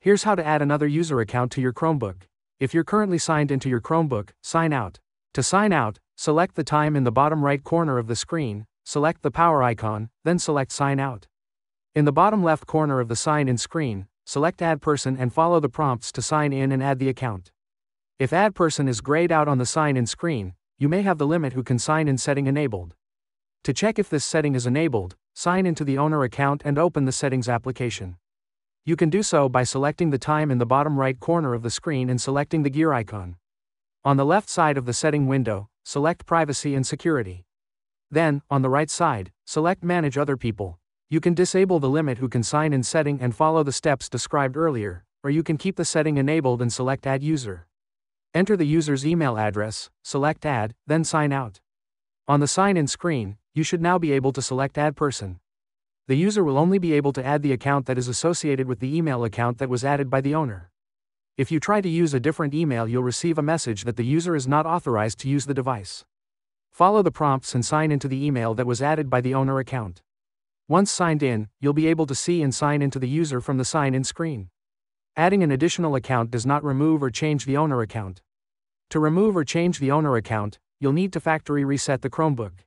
Here's how to add another user account to your Chromebook. If you're currently signed into your Chromebook, sign out. To sign out, select the time in the bottom right corner of the screen, select the power icon, then select sign out. In the bottom left corner of the sign-in screen, select add person and follow the prompts to sign in and add the account. If add person is grayed out on the sign-in screen, you may have the limit who can sign in setting enabled. To check if this setting is enabled, sign into the owner account and open the settings application. You can do so by selecting the time in the bottom right corner of the screen and selecting the gear icon. On the left side of the setting window, select privacy and security. Then, on the right side, select Manage Other People. You can disable the limit who can sign in setting and follow the steps described earlier, or you can keep the setting enabled and select Add User. Enter the user's email address, select Add, then Sign Out. On the sign-in screen, you should now be able to select Add Person. The user will only be able to add the account that is associated with the email account that was added by the owner. If you try to use a different email, you'll receive a message that the user is not authorized to use the device. Follow the prompts and sign into the email that was added by the owner account. Once signed in, you'll be able to see and sign into the user from the sign-in screen. Adding an additional account does not remove or change the owner account. To remove or change the owner account, you'll need to factory reset the Chromebook.